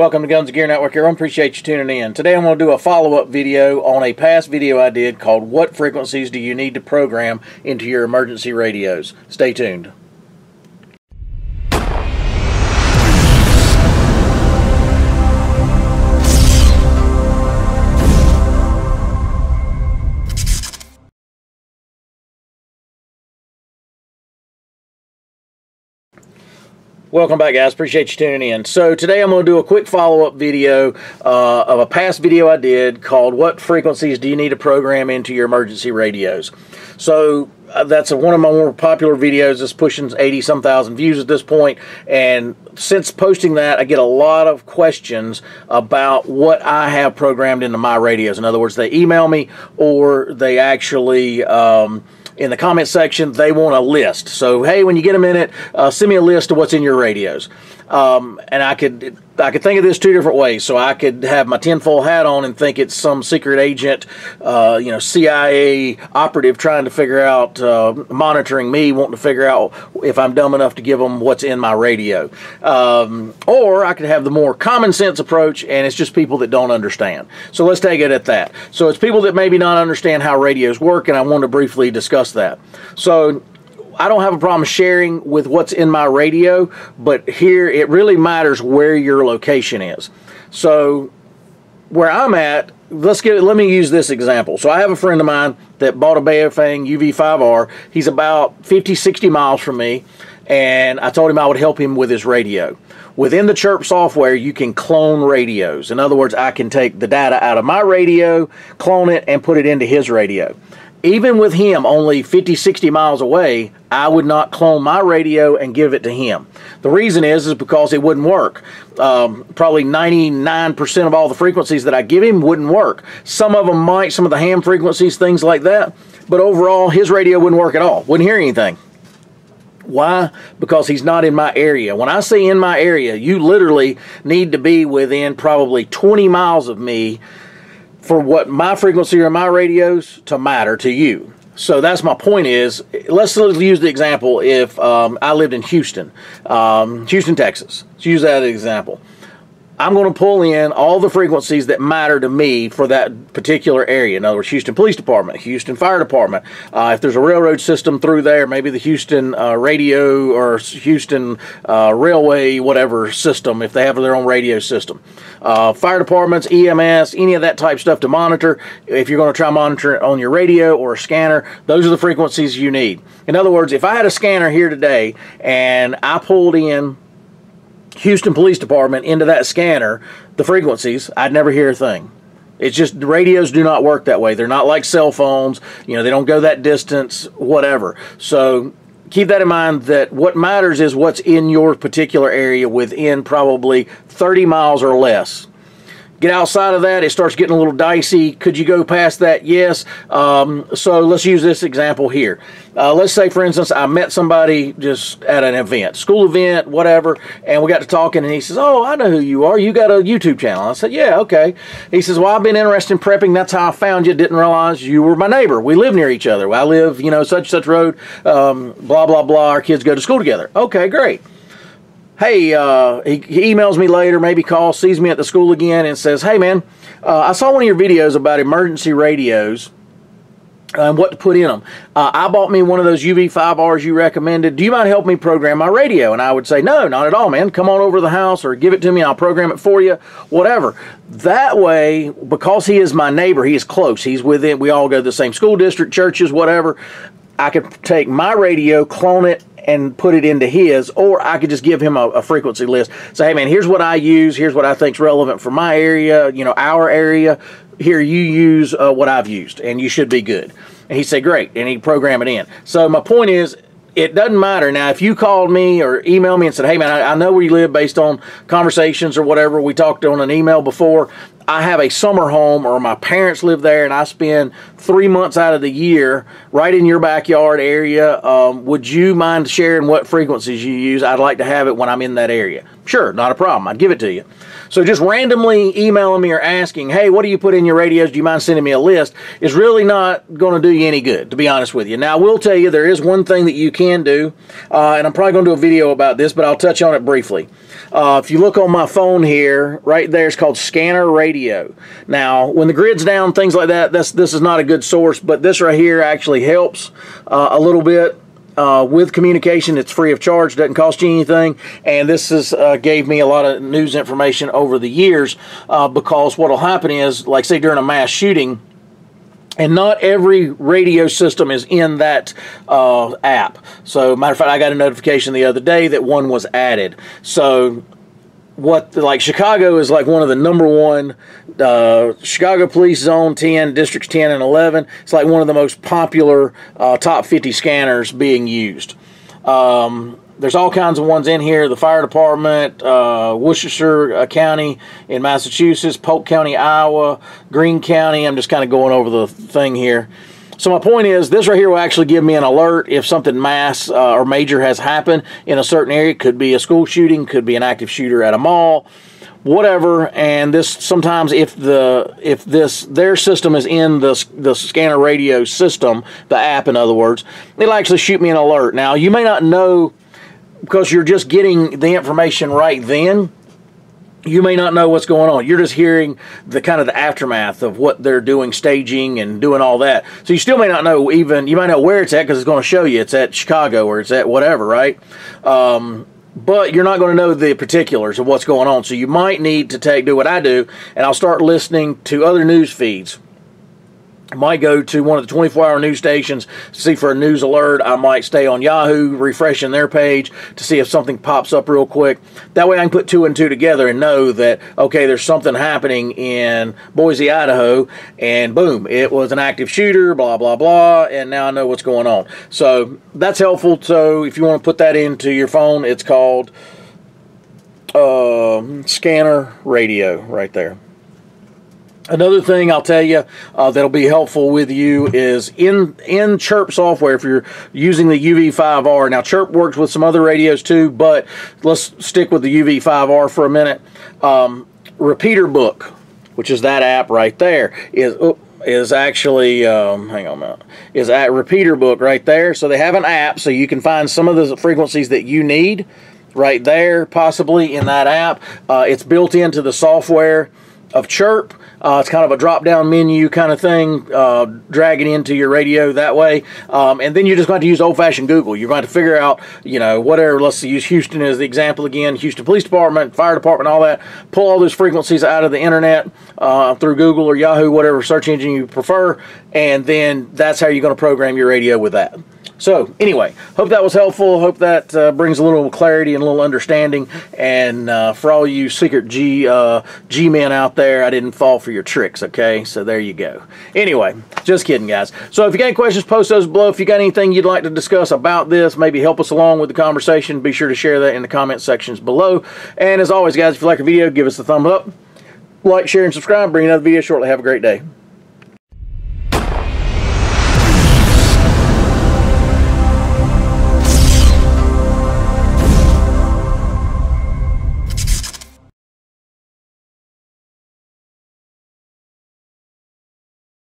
Welcome to Guns and Gear Network, everyone. Appreciate you tuning in. Today I'm going to do a follow-up video on a past video I did called What Frequencies Do You Need to Program into Your Emergency Radios? Stay tuned. Welcome back, guys. Appreciate you tuning in. So today I'm going to do a quick follow-up video of a past video I did called What Frequencies Do You Need to Program into Your Emergency Radios? So that's one of my more popular videos. It's pushing 80-some thousand views at this point. And since posting that, I get a lot of questions about what I have programmed into my radios. In other words, they email me or they actually... in the comment section, they want a list. So, hey, when you get a minute, send me a list of what's in your radios. And I could think of this two different ways. So I could have my tinfoil hat on and think it's some secret agent, you know, CIA operative trying to figure out, monitoring me, wanting to figure out if I'm dumb enough to give them what's in my radio. Or I could have the more common sense approach, and it's just people that don't understand. So let's take it at that. So it's people that maybe not understand how radios work, and I want to briefly discuss that. So I don't have a problem sharing with what's in my radio, but here it really matters where your location is. So where I'm at, let me use this example. So I have a friend of mine that bought a Baofeng UV5R. He's about 50-60 miles from me, and I told him I would help him with his radio. Within the Chirp software, you can clone radios. In other words, I can take the data out of my radio, clone it, and put it into his radio. Even with him only 50-60 miles away, I would not clone my radio and give it to him. The reason is because it wouldn't work. Probably 99% of all the frequencies that I give him wouldn't work. Some of them might, some of the ham frequencies, things like that. But overall, his radio wouldn't work at all. Wouldn't hear anything. Why? Because he's not in my area. When I say in my area, you literally need to be within probably 20 miles of me for what my frequency or my radios to matter to you. So that's my point is, let's use the example if I lived in Houston, Texas. Let's use that as an example. I'm going to pull in all the frequencies that matter to me for that particular area. In other words, Houston Police Department, Houston Fire Department. If there's a railroad system through there, maybe the Houston radio or Houston railway, whatever system, if they have their own radio system. Fire departments, EMS, any of that type of stuff to monitor. If you're going to try monitoring it on your radio or a scanner, those are the frequencies you need. In other words, if I had a scanner here today and I pulled in Houston Police Department into that scanner, the frequencies, I'd never hear a thing. It's just the radios do not work that way. They're not like cell phones. You know, they don't go that distance, whatever. So keep that in mind that what matters is what's in your particular area within probably 30 miles or less. Get outside of that, it starts getting a little dicey. Could you go past that? Yes. So let's use this example here. Let's say, for instance, I met somebody just at an event, school event, whatever, and we got to talking, and he says, oh, I know who you are. You got a YouTube channel. I said, yeah, okay. He says, well, I've been interested in prepping. That's how I found you. Didn't realize you were my neighbor. We live near each other. I live, you know, such road, blah, blah, blah. Our kids go to school together. Okay, great. Hey, he emails me later, maybe calls, sees me at the school again and says, hey man, I saw one of your videos about emergency radios and what to put in them. I bought me one of those UV5Rs you recommended. Do you mind helping me program my radio? And I would say, no, not at all, man. Come on over to the house or give it to me. I'll program it for you, whatever. That way, because he is my neighbor, he is close. He's within, we all go to the same school district, churches, whatever. I could take my radio, clone it, and put it into his, or I could just give him a frequency list. Say, hey man, here's what I use, here's what I think's relevant for my area, you know, our area. Here, you use what I've used, and you should be good. And he said, great, and he'd program it in. So my point is, it doesn't matter. Now, if you called me or emailed me and said, hey man, I know where you live based on conversations or whatever, we talked on an email before, I have a summer home or my parents live there and I spend 3 months out of the year right in your backyard area, would you mind sharing what frequencies you use? I'd like to have it when I'm in that area. Sure, not a problem. I'd give it to you. So just randomly emailing me or asking, hey, what do you put in your radios? Do you mind sending me a list? Is really not going to do you any good, to be honest with you. Now, I will tell you there is one thing that you can do, and I'm probably going to do a video about this, but I'll touch on it briefly. If you look on my phone here, right there, it's called Scanner Radio. Now, when the grid's down, things like that, this is not a good source, but this right here actually helps a little bit. With communication, it's free of charge, doesn't cost you anything, and this is gave me a lot of news information over the years because what will happen is, like say during a mass shooting, and not every radio system is in that app. So, matter of fact, I got a notification the other day that one was added. So, what, like Chicago is like one of the #1, Chicago Police Zone 10, Districts 10 and 11, it's like one of the most popular top 50 scanners being used. There's all kinds of ones in here, the fire department, Worcestershire County in Massachusetts, Polk County, Iowa, Greene County, I'm just kind of going over the thing here. So my point is, this right here will actually give me an alert if something mass or major has happened in a certain area. It could be a school shooting, could be an active shooter at a mall, whatever. And this sometimes, if their system is in the Scanner Radio system, the app, in other words, it'll actually shoot me an alert. Now you may not know because you're just getting the information right then. You may not know what's going on. You're just hearing the kind of the aftermath of what they're doing, staging and doing all that. So you still may not know even, you might know where it's at because it's going to show you it's at Chicago or it's at whatever, right? But you're not going to know the particulars of what's going on. So you might need to do what I do, and I'll start listening to other news feeds. I might go to one of the 24-hour news stations to see for a news alert. I might stay on Yahoo, refreshing their page to see if something pops up real quick. That way I can put two and two together and know that, okay, there's something happening in Boise, Idaho, and boom, it was an active shooter, blah, blah, blah, and now I know what's going on. So that's helpful. So if you want to put that into your phone, it's called Scanner Radio right there. Another thing I'll tell you that'll be helpful with you is in Chirp software, if you're using the UV5R. Now, Chirp works with some other radios too, but let's stick with the UV5R for a minute. Repeater Book, which is that app right there, is actually hang on a minute, is at Repeater Book right there. So they have an app, so you can find some of the frequencies that you need right there, possibly in that app. It's built into the software of Chirp. It's kind of a drop-down menu kind of thing, drag it into your radio that way. And then you're just going to use old-fashioned Google. You're going to figure out, you know, whatever. Let's use Houston as the example again. Houston Police Department, Fire Department, all that. Pull all those frequencies out of the internet through Google or Yahoo, whatever search engine you prefer. And then that's how you're going to program your radio with that. So, anyway, hope that was helpful. Hope that brings a little clarity and a little understanding. And for all you secret G-men out there, I didn't fall for your tricks, okay? So, there you go. Anyway, just kidding, guys. So, if you got any questions, post those below. If you got anything you'd like to discuss about this, maybe help us along with the conversation, be sure to share that in the comment sections below. And as always, guys, if you like our video, give us a thumbs up. Like, share, and subscribe. Bring another video shortly. Have a great day.